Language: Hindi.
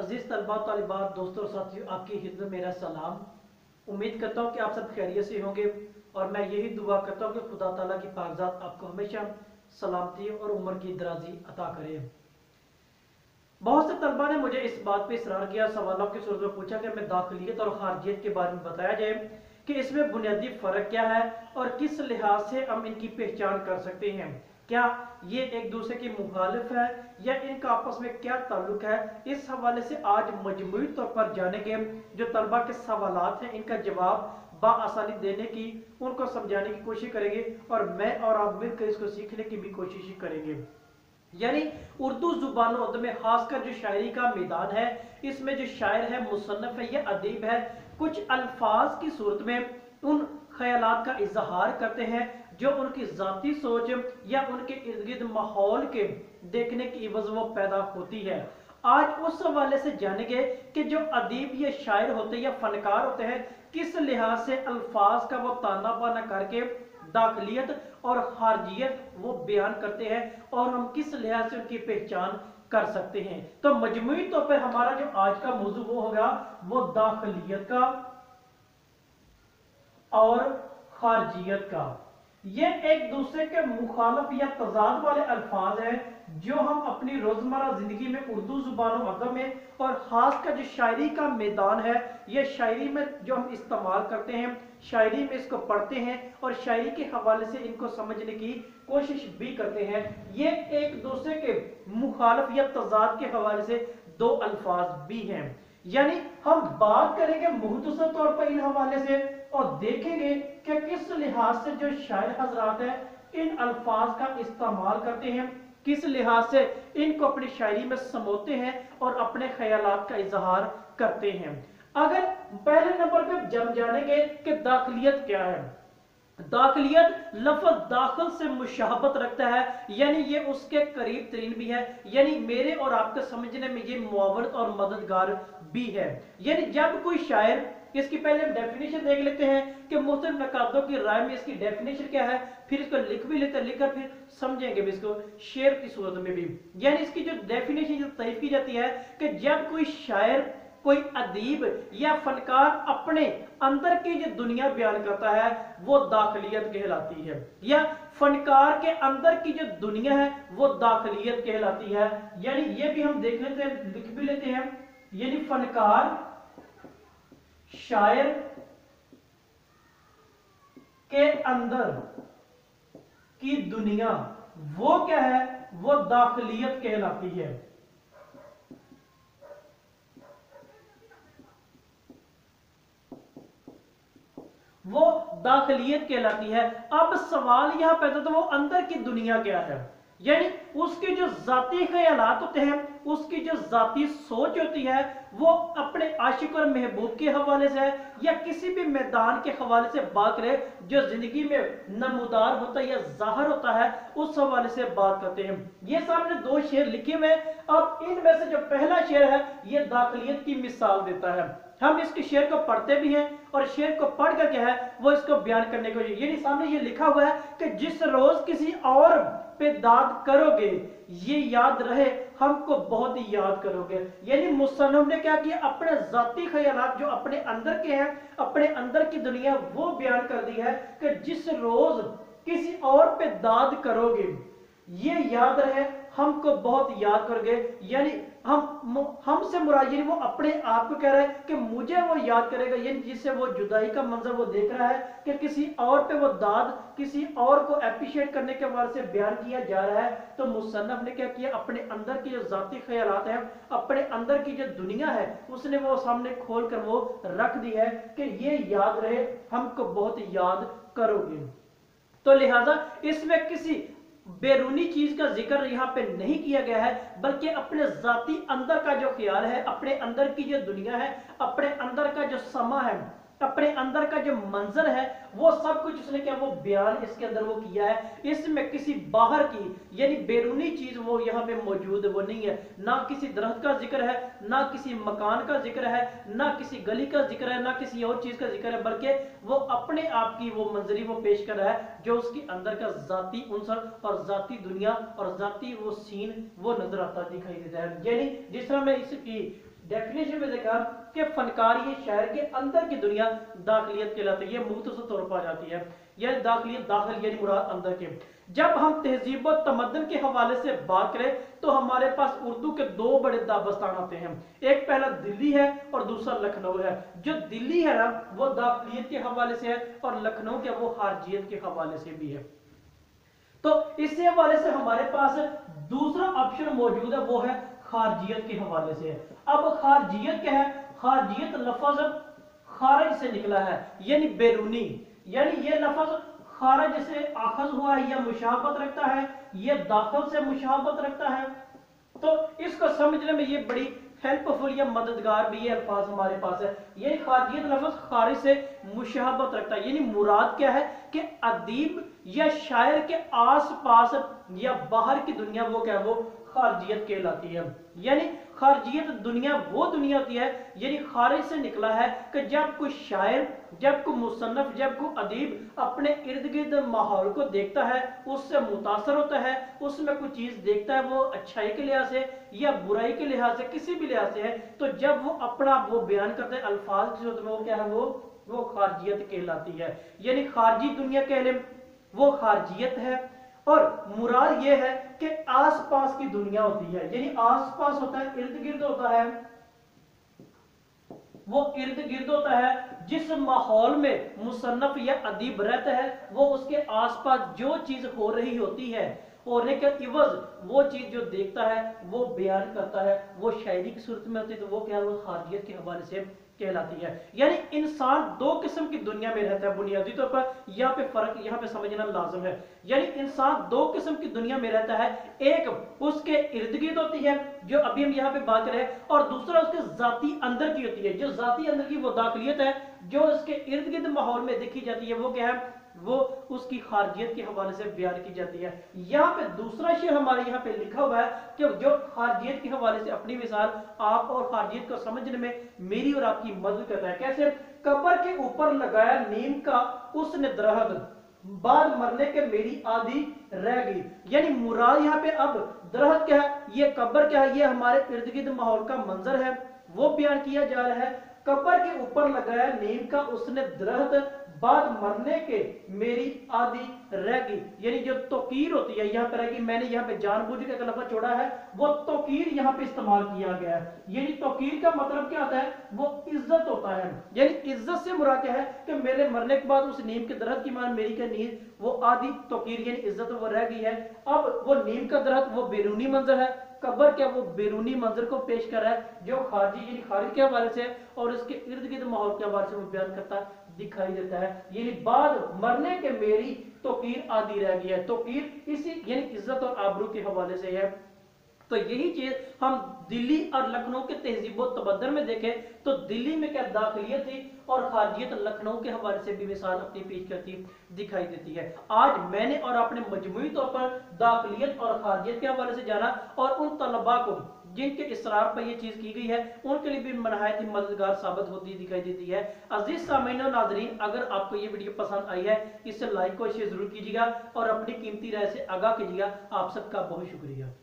अजीज़ तलबा तालिबात दोस्तों और साथियों, आपकी खिदमत मेरा सलाम। उम्मीद करता हूँ कि आप सब खैरियत से होंगे और मैं यही दुआ करता हूँ कि खुदा ताला की पाकजात आपको हमेशा सलामती और उम्र की दराजी अता करे। बहुत से तलबा ने मुझे इस बात पर इसरार किया, सवालों की सूरत में पूछा कि मैं दाखिलियत और खारजियत के बारे में बताया जाए कि इसमें बुनियादी फ़र्क क्या है और किस लिहाज से हम इनकी पहचान कर सकते हैं, क्या ये एक दूसरे की मुखालिफ है या इनका आपस में क्या ताल्लुक है। इस हवाले से आज मजमूई तौर पर जानेंगे जो तलबा के सवालात हैं, इनका जवाब बाआसानी देने की, उनको समझाने की कोशिश करेंगे और मैं और आप मिलकर इसको सीखने की भी कोशिश करेंगे। यानी उर्दू जुबान में खासकर जो शायरी का मैदान है, इसमें जो शायर है, मुसन्नफ है या अदीब है, कुछ अल्फाज की सूरत में उन ख्यालात का इजहार करते हैं जो उनकी जाती सोच या उनके इर्द गिर्द माहौल के देखने की इवज वो पैदा होती है। आज उस हवाले से जानेंगे कि जो अदीब या शायर होते हैं या फनकार होते हैं, किस लिहाज से अल्फाज का वो ताना बाना करके दाखिलियत और खारजियत वो बयान करते हैं और हम किस लिहाज से उनकी पहचान कर सकते हैं। तो मजमूई तौर पर हमारा जो आज का मौजू वो होगा वो दाखिलियत का और खारजियत का, ये एक दूसरे के मुखालफ या तजाद वाले अल्फाज हैं जो हम अपनी रोजमर्रा जिंदगी में उर्दू जुबान अदब में और खासकर जो शायरी का मैदान है, यह शायरी में जो हम इस्तेमाल करते हैं, शायरी में इसको पढ़ते हैं और शायरी के हवाले से इनको समझने की कोशिश भी करते हैं। ये एक दूसरे के मुखालफ या तजाद के हवाले से दो अल्फाज भी हैं। यानी हम बात करेंगे मुख्तसर तौर पर इन हवाले से और देखेंगे कि किस लिहाज से जो शायर हजरात हैं इन अल्फाज का इस्तेमाल करते हैं, किस लिहाज से इनको अपनी शायरी में समोते हैं और अपने ख्यालात का इजहार करते हैं। अगर पहले नंबर पे जम जानेंगे कि दाखिलियत क्या है। दाखिलियत लफ्ज़ दाखिल से मुशाहबत रखता है, यानी ये उसके करीब तरीन भी है, यानी मेरे और आपके समझने में ये मुआवनत और मददगार भी है। यानी जब कोई शायर, इसकी पहले हम डेफिनेशन देख लेते हैं कि मुख्तलिफ नकादों की राय में इसकी डेफिनेशन क्या है, फिर इसको लिख भी लेते हैं, लिखकर फिर समझेंगे भी इसको शेर की सूरत में भी। यानी इसकी जो डेफिनेशन तय की जाती है कि जब कोई शायर, कोई अदीब या फनकार अपने अंदर की जो दुनिया बयान करता है वो दाखिलियत कहलाती है, या फनकार के अंदर की जो दुनिया है वो दाखिलियत कहलाती है। यानी ये भी हम देख लेते हैं, लिख भी लेते हैं। यानी फनकार, शायर के अंदर की दुनिया वो क्या है, वो दाखिलियत कहलाती है। वो दाखिलियत कहलाती है। अब सवाल यहां पैदा होता है वो अंदर की दुनिया क्या है, यानी उसके जो जाती ख्यालात होते हैं, उसकी जो जाती सोच होती है, वो अपने आशिक और महबूब के हवाले से या किसी भी मैदान के हवाले से बात करें जो जिंदगी में नमूदार होता है या जाहिर होता है, उस हवाले से बात करते हैं। ये सामने दो शेर लिखे हुए हैं। अब इनमें से जो पहला शेर है ये दाखिलियत की मिसाल देता है। हम इसके शेर को पढ़ते भी हैं और शेर को पढ़ कर क्या है वो इसको बयान करने को, यानी सामने ये लिखा हुआ है कि जिस रोज किसी और पे दाद करोगे ये याद रहे हमको बहुत ही याद करोगे। यानी मुसन्निफ़ ने क्या किया, अपने जाती ख्यालात जो अपने अंदर के हैं, अपने अंदर की दुनिया वो बयान कर दी है कि जिस रोज किसी और पे दाद करोगे ये याद रहे हमको बहुत याद करोगे। यानी हमसे मुराद, यानी वो अपने आप को कह रहा है कि मुझे वो याद करेगा, यानी जिससे वो जुदाई का मंजर वो देख रहा है कि किसी और पे वो दाद, किसी और को एप्रिशिएट करने के हवाले से बयान किया जा रहा है। तो मुसन्निफ़ ने क्या किया, अपने अंदर की जो जाती ख्यालात हैं, अपने अंदर की जो दुनिया है, उसने वो सामने खोल कर वो रख दी है कि ये याद रहे हमको बहुत याद करोगे। तो लिहाजा इसमें किसी बैरूनी चीज का जिक्र यहाँ पे नहीं किया गया है, बल्कि अपने जाती अंदर का जो ख्याल है, अपने अंदर की जो दुनिया है, अपने अंदर का जो समा है, अपने अंदर का जो मंजर है, वो सब कुछ उसने क्या वो बयान इसके अंदर वो किया है। इसमें किसी बाहर की यानी बैरूनी चीज वो यहाँ पे मौजूद वो नहीं है। ना किसी दरख्त का जिक्र है, ना किसी मकान का जिक्र है, ना किसी गली का जिक्र है, ना किसी और चीज का जिक्र है, बल्कि वो अपने आप की वो मंजरी वो पेश कर रहा है जो उसके अंदर का जाती उनसर और जाती दुनिया और जाती वो सीन वो नजर आता दिखाई देता है। यानी जिस तरह मैं इसकी डेफिनेशन में देखा कि फनकारी शहर के अंदर की दुनिया दाखिलियत कहलाती है, मुख्तसर तौर पर आ जाती है। यह दाखिलियत दाखिल यानी मुराद अंदर के। जब हम तहजीब और तमद्दन के हवाले से बात करें तो हमारे पास उर्दू के दो बड़े दाबस्तान आते हैं, एक पहला दिल्ली है और दूसरा लखनऊ है। जो दिल्ली है ना वो दाखिलियत के हवाले से है और लखनऊ के वो खारजियत के हवाले से भी है। तो इस हवाले से हमारे पास दूसरा ऑप्शन मौजूद है, वो है खारजियत के हवाले से। अब खारजियत क्या है? खारजियत लफ्ज़ खारिज से निकला है यानी बैरूनी, यानी ये लफ्ज़ खारिज से आखज हुआ है या मुशाबत रखता है, ये दाखिल से मुशाबत रखता है। तो इसको समझने में ये बड़ी हेल्पफुल या मददगार भी ये अल्फाज हमारे पास है। ये खारजियत लफ्ज़ खारिज से मुशाबत रखता है यानी मुराद क्या है कि अदीब या शायर के आस पास या बाहर की दुनिया वो क्या है, वो खारजियत कहलाती है। यानी खारजियत दुनिया वो दुनिया होती है यानी खारिज से निकला है कि जब कोई शायर, जब कोई मुसन्नफ, जब कोई अदीब अपने इर्द गिर्द माहौल को देखता है, उससे मुतासर होता है, उसमें कोई चीज़ देखता है, वो अच्छाई के लिहाज से या बुराई के लिहाज से किसी भी लिहाज से है, तो जब वो अपना वो बयान करते हैं अल्फाज की सूरत में, वो क्या है, वो खारजियत कहलाती है। यानी खारजी दुनिया कह लें वो खारजियत है। और मुराद ये है कि आसपास की दुनिया होती है, यानी आसपास होता है, इर्द गिर्द होता है, वो इर्द गिर्द होता है। जिस माहौल में मुसन्नफ या अदीब रहता है वो उसके आसपास जो चीज हो रही होती है, होने के इवज वो चीज जो देखता है वो बयान करता है, वो शायरी की सूरत में होती है, तो वो क्या है, वो खारजियत के हवाले से कहलाती है। यानी इंसान दो किस्म की दुनिया में रहता है बुनियादी तौर पर, यहाँ पे फर्क यहाँ पे समझना लाजम है। यानी इंसान दो किस्म की दुनिया में रहता है, एक उसके इर्द गिर्द होती है जो अभी हम यहाँ पे बात करें, और दूसरा उसके जाती अंदर की होती है। जो जाती अंदर की वो दाखिलियत है, जो उसके इर्द गिर्द माहौल में देखी जाती है वो क्या है, वो उसकी खारजियत के हवाले से बयान की जाती है। यहाँ पे दूसरा शेर हमारे यहाँ पे लिखा हुआ है कि जो खारजियत के हवाले से अपनी मिसाल आप और खारजियत को समझने में मेरी और आपकी मदद करता है। कैसे? कब्र के ऊपर लगाया नीम का उसने दरहद, बाद मरने के मेरी आधी रह गई। यानी मुराद यहाँ पे अब दरहद क्या है, ये कब्र क्या है, ये हमारे इर्द गिर्द माहौल का मंजर है वो बयान किया जा रहा है। कब्र के ऊपर लगाया नीम का उसने दरहद, बाद मरने के मेरी आधी रह गई। यानी जो तौकीर होती है यहाँ पर रह गई, मैंने यहाँ पे जानबूझ के एक लफ्ज़ छोड़ा है, वो तौकीर यहाँ पे इस्तेमाल किया गया है। यानी तौकीर का मतलब क्या होता है, वो इज्जत होता है। यानी इज्जत से मुराद क्या है कि मेरे मरने के बाद उस नीम के दरख्त की मान मेरी का नींद वो आधी तौकीर यानी इज्जत वो रह गई है। अब वो नीम का दरख्त वो बैरूनी मंजर है, कब्र क्या वो बैरूनी मंजर को पेश कर रहा है जो खारजी यानी खारिज के हवाले से और इसके इर्द गिर्द माहौल के हवाले से वो बयान करता है, दिखाई देता है। यानी बाद मरने के मेरी तौकीर आदि रह गई है, तौकीर इसी यानी इज्जत और आबरू के हवाले से है। तो यही चीज हम दिल्ली और लखनऊ के तहजीब और तबद्दर में देखें तो दिल्ली में क्या दाखिलियत थी और खारजियत लखनऊ के हवाले से भी मिसाल अपनी पेश करती दिखाई देती है। आज मैंने और आपने मजमूई तौर पर दाखिलियत और खारजियत के हवाले से जाना, और उन तलबा को जिनके इसरार पर यह चीज़ की गई है उनके लिए भी नहायत ही मददगार साबित होती दिखाई देती है। अजीज सामीन और नाजरीन, अगर आपको ये वीडियो पसंद आई है इसे लाइक और शेयर जरूर कीजिएगा और अपनी कीमती राय से आगाह कीजिएगा। आप सबका बहुत शुक्रिया।